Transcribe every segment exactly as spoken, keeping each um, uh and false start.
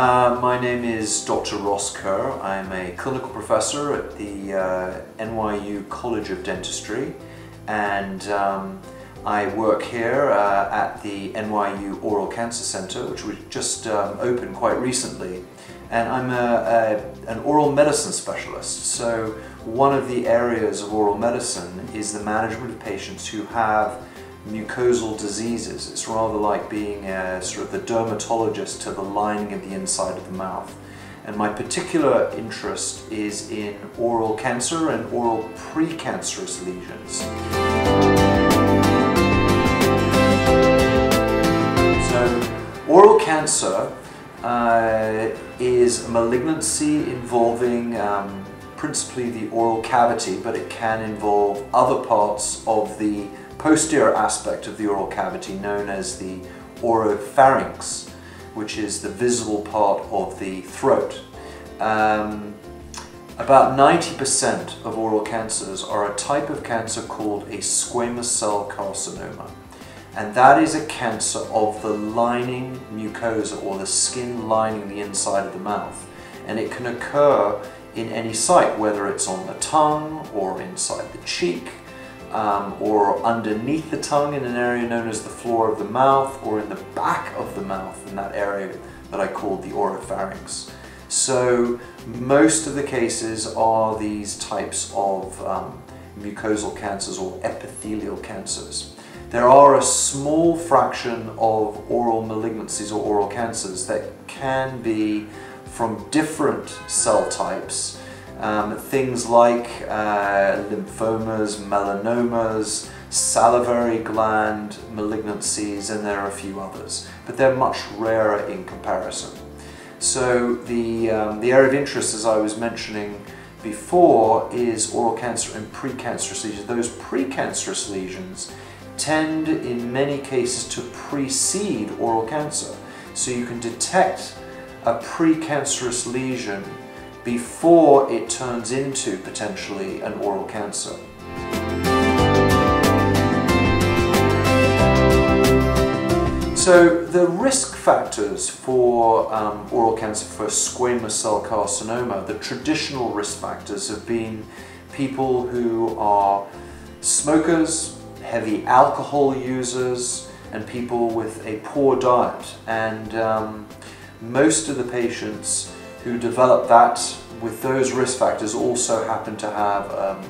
Uh, my name is Doctor Ross Kerr. I'm a clinical professor at the uh, N Y U College of Dentistry, and um, I work here uh, at the N Y U Oral Cancer Center, which was just um, opened quite recently. And I'm a, a, an oral medicine specialist, so one of the areas of oral medicine is the management of patients who have mucosal diseases. It's rather like being a, sort of the dermatologist to the lining of the inside of the mouth. And my particular interest is in oral cancer and oral precancerous lesions. So, oral cancer uh, is a malignancy involving um, principally the oral cavity, but it can involve other parts of the posterior aspect of the oral cavity known as the oropharynx, which is the visible part of the throat. Um, about ninety percent of oral cancers are a type of cancer called a squamous cell carcinoma, and that is a cancer of the lining mucosa, or the skin lining the inside of the mouth, and it can occur in any site, whether it's on the tongue or inside the cheek, Um, or underneath the tongue in an area known as the floor of the mouth, or in the back of the mouth in that area that I called the oropharynx. So most of the cases are these types of um, mucosal cancers or epithelial cancers. There are a small fraction of oral malignancies or oral cancers that can be from different cell types. Um, things like uh, lymphomas, melanomas, salivary gland malignancies, and there are a few others, but they're much rarer in comparison. So the, um, the area of interest, as I was mentioning before, is oral cancer and precancerous lesions. Those precancerous lesions tend in many cases to precede oral cancer, so you can detect a precancerous lesion before it turns into potentially an oral cancer. So the risk factors for um, oral cancer, for squamous cell carcinoma, the traditional risk factors have been people who are smokers, heavy alcohol users, and people with a poor diet. And um, most of the patients who develop that with those risk factors also happen to have um,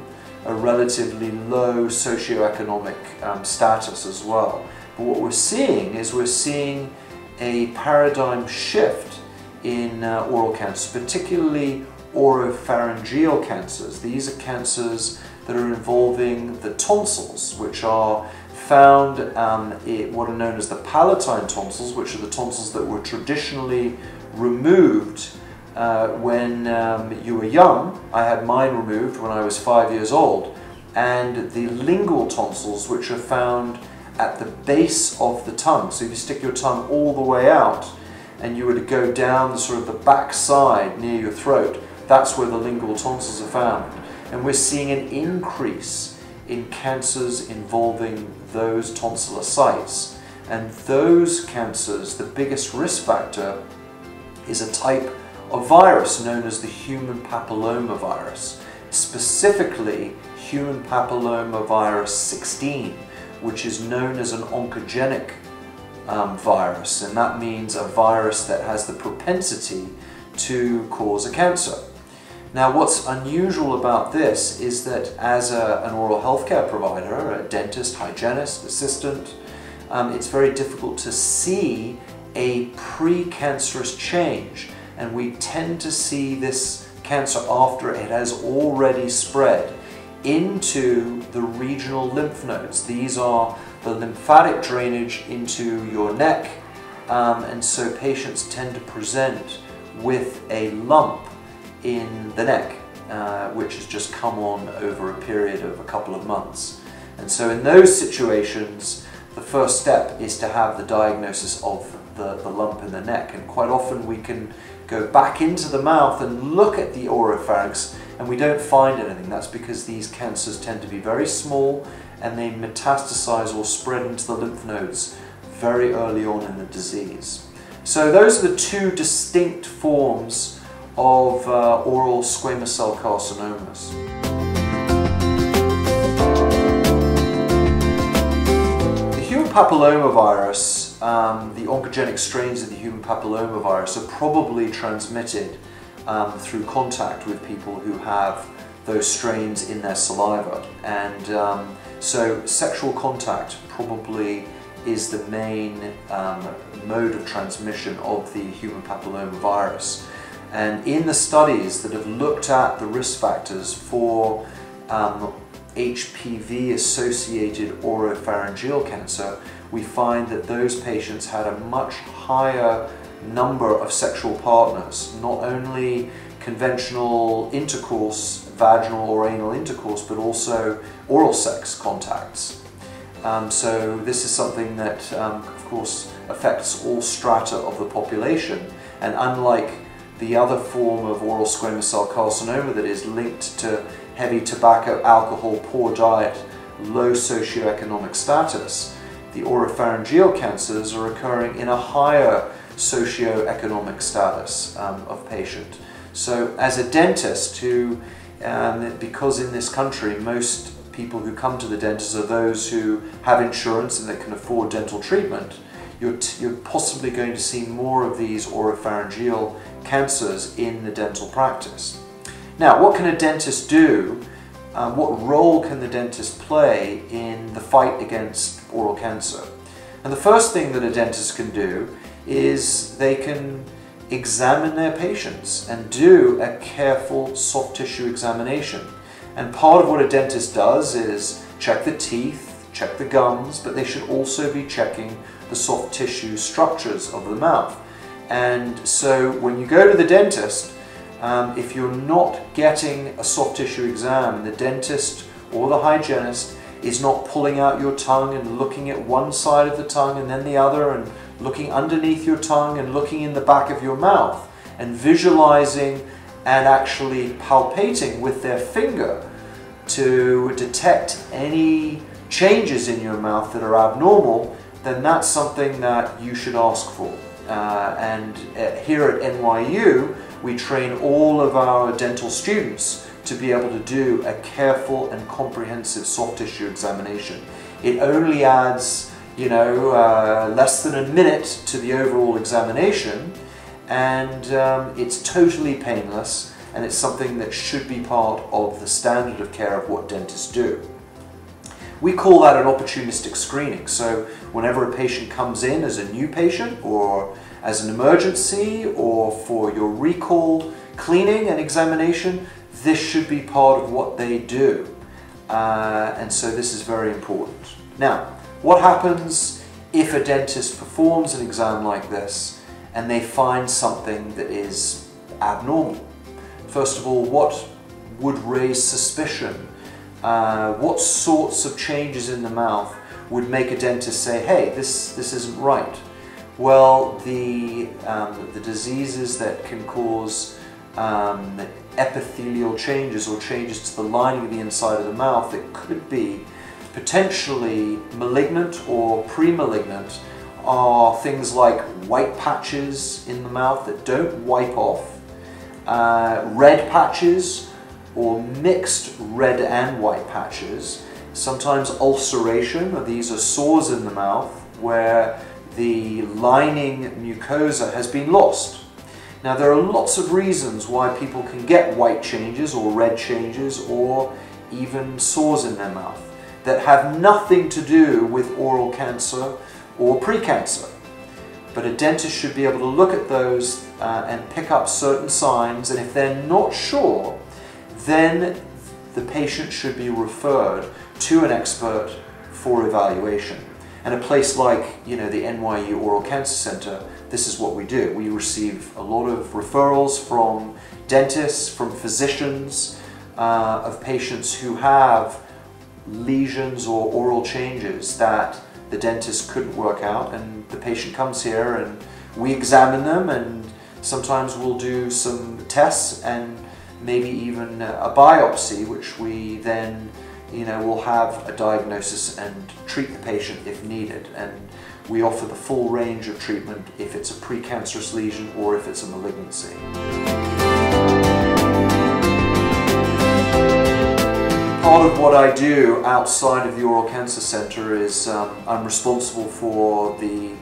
a relatively low socioeconomic um, status as well. But what we're seeing is we're seeing a paradigm shift in uh, oral cancer, particularly oropharyngeal cancers. These are cancers that are involving the tonsils, which are found um, in what are known as the palatine tonsils, which are the tonsils that were traditionally removed Uh, when um, you were young. I had mine removed when I was five years old, and the lingual tonsils, which are found at the base of the tongue. So if you stick your tongue all the way out and you were to go down the sort of the back side near your throat, that's where the lingual tonsils are found. And we're seeing an increase in cancers involving those tonsillar sites. And those cancers, the biggest risk factor is a type a virus known as the human papillomavirus, specifically human papillomavirus sixteen, which is known as an oncogenic um, virus, and that means a virus that has the propensity to cause a cancer. Now, what's unusual about this is that as a, an oral healthcare provider, a dentist, hygienist, assistant, um, it's very difficult to see a precancerous change. And we tend to see this cancer after it has already spread into the regional lymph nodes. These are the lymphatic drainage into your neck, um, and so patients tend to present with a lump in the neck, uh, which has just come on over a period of a couple of months. And so in those situations, the first step is to have the diagnosis of the, the lump in the neck, and quite often we can go back into the mouth and look at the oropharynx and we don't find anything. That's because these cancers tend to be very small and they metastasize or spread into the lymph nodes very early on in the disease. So those are the two distinct forms of uh, oral squamous cell carcinomas. The human papillomavirus, um, the oncogenic strains of the human papillomavirus are probably transmitted um, through contact with people who have those strains in their saliva, and um, so sexual contact probably is the main um, mode of transmission of the human papillomavirus. And in the studies that have looked at the risk factors for um, H P V-associated oropharyngeal cancer, we find that those patients had a much higher number of sexual partners, not only conventional intercourse, vaginal or anal intercourse, but also oral sex contacts. Um, so this is something that, um, of course, affects all strata of the population, and unlike the other form of oral squamous cell carcinoma that is linked to heavy tobacco, alcohol, poor diet, low socioeconomic status, the oropharyngeal cancers are occurring in a higher socioeconomic status um, of patient. So as a dentist who, um, because in this country most people who come to the dentist are those who have insurance and that can afford dental treatment, you're, t you're possibly going to see more of these oropharyngeal cancers in the dental practice. Now, what can a dentist do? Um, what role can the dentist play in the fight against oral cancer? And the first thing that a dentist can do is they can examine their patients and do a careful soft tissue examination. And part of what a dentist does is check the teeth, check the gums, but they should also be checking the soft tissue structures of the mouth. And so when you go to the dentist, um, if you're not getting a soft tissue exam, the dentist or the hygienist is not pulling out your tongue and looking at one side of the tongue and then the other, and looking underneath your tongue and looking in the back of your mouth and visualizing and actually palpating with their finger to detect any changes in your mouth that are abnormal, then that's something that you should ask for. Uh, and uh, here at N Y U, we train all of our dental students to be able to do a careful and comprehensive soft tissue examination. It only adds you know, uh, less than a minute to the overall examination, and um, it's totally painless, and it's something that should be part of the standard of care of what dentists do. We call that an opportunistic screening. So whenever a patient comes in as a new patient or as an emergency or for your recall cleaning and examination, this should be part of what they do. Uh, and so this is very important. Now, what happens if a dentist performs an exam like this and they find something that is abnormal? First of all, what would raise suspicion? Uh, what sorts of changes in the mouth would make a dentist say, hey, this, this isn't right? Well, the, um, the diseases that can cause um, epithelial changes or changes to the lining of the inside of the mouth that could be potentially malignant or pre-malignant are things like white patches in the mouth that don't wipe off, uh, red patches or mixed red and white patches, sometimes ulceration, or these are sores in the mouth where the lining mucosa has been lost. Now, there are lots of reasons why people can get white changes or red changes or even sores in their mouth that have nothing to do with oral cancer or pre-cancer. But a dentist should be able to look at those uh, and pick up certain signs, and if they're not sure, then the patient should be referred to an expert for evaluation. And a place like you know, the N Y U Oral Cancer Center, this is what we do. We receive a lot of referrals from dentists, from physicians, uh, of patients who have lesions or oral changes that the dentist couldn't work out, and the patient comes here and we examine them, and sometimes we'll do some tests and maybe even a biopsy, which we then you know will have a diagnosis and treat the patient if needed. And We offer the full range of treatment if it's a precancerous lesion or if it's a malignancy. Part of what I do outside of the Oral Cancer Center is um, I'm responsible for the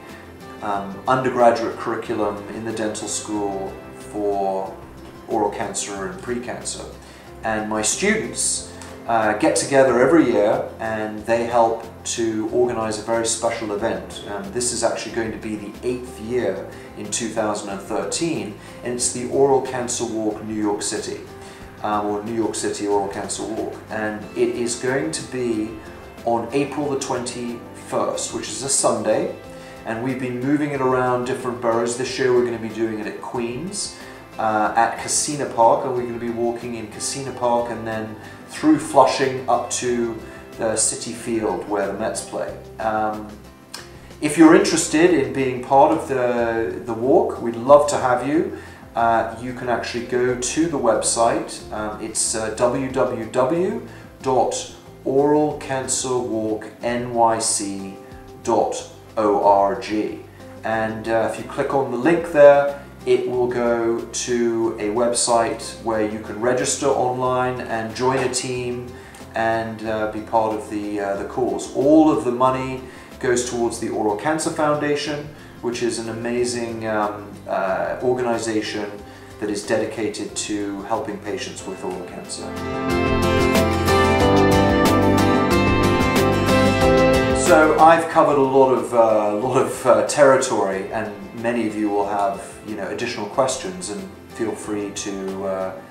um, undergraduate curriculum in the dental school for oral cancer and precancer. And my students uh, get together every year and they help to organize a very special event. Um, this is actually going to be the eighth year in two thousand thirteen, and it's the Oral Cancer Walk New York City. Um, or New York City Oral Cancer Walk, and it is going to be on April the twenty-first, which is a Sunday, and we've been moving it around different boroughs. This year we're going to be doing it at Queens, uh, at Casino Park, and we're going to be walking in Casino Park and then through Flushing up to the City Field where the Mets play. Um, if you're interested in being part of the, the walk, we'd love to have you. Uh, you can actually go to the website. Um, it's uh, w w w dot oral cancer walk n y c dot org, and uh, if you click on the link there, it will go to a website where you can register online and join a team and uh, be part of the, uh, the cause. All of the money goes towards the Oral Cancer Foundation, which is an amazing um, uh, organization that is dedicated to helping patients with oral cancer. So I've covered a lot of, uh, lot of uh, territory, and many of you will have, you know, additional questions, and feel free to, uh,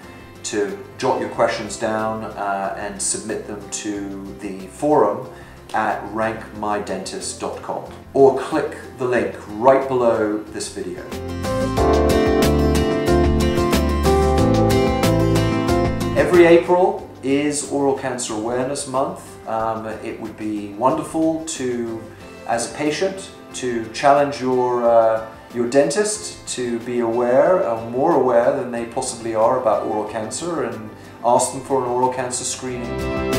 to jot your questions down uh, and submit them to the forum at rank my dentist dot com, or click the link right below this video. Every April is Oral Cancer Awareness Month. Um, it would be wonderful to, as a patient, to challenge your, uh, your dentist to be aware, or more aware than they possibly are, about oral cancer, and ask them for an oral cancer screening.